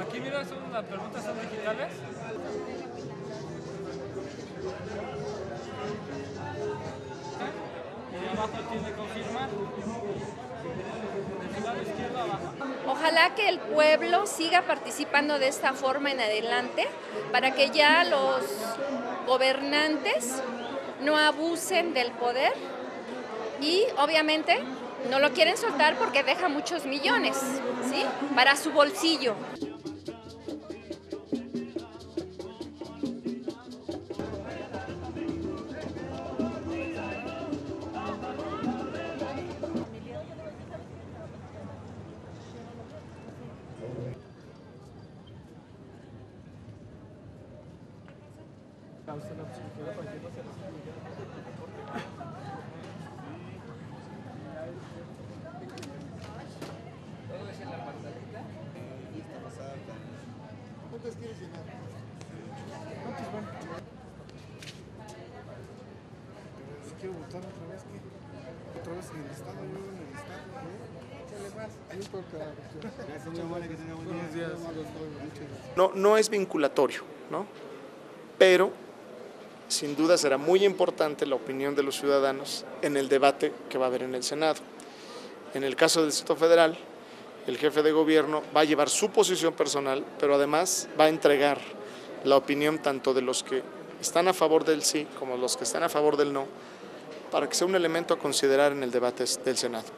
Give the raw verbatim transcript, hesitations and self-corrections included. Aquí mira, son las preguntas son digitales. Y abajo tiene confirmar. Del lado izquierdo abajo. Ojalá que el pueblo siga participando de esta forma en adelante para que ya los gobernantes no abusen del poder y obviamente no lo quieren soltar porque deja muchos millones, ¿sí? Para su bolsillo. ¿Cuántas quieres llenar? ¿Cuántas van? Si quiero votar otra vez, ¿qué? Otra vez en el estado, yo en el estado, ¿no? Échale más. Ahí por cada cuestión. Gracias, señor Mara, que tenga buen día. Buenos días. No, no es vinculatorio, ¿no? Pero, sin duda, será muy importante la opinión de los ciudadanos en el debate que va a haber en el Senado. En el caso del Distrito Federal, el jefe de gobierno va a llevar su posición personal, pero además va a entregar la opinión tanto de los que están a favor del sí como los que están a favor del no, para que sea un elemento a considerar en el debate del Senado.